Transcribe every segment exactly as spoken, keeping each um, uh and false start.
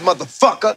motherfucker.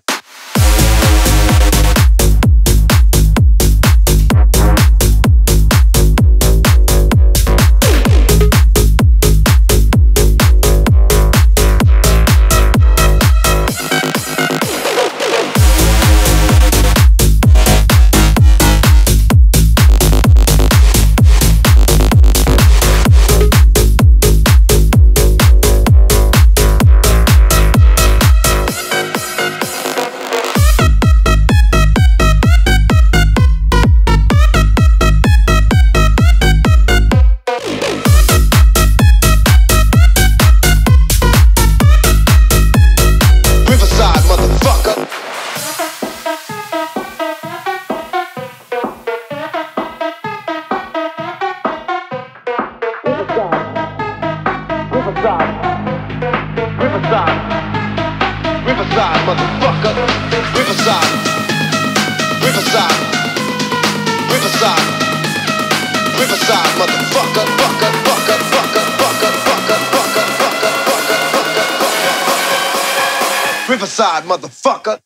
Riverside, motherfucker.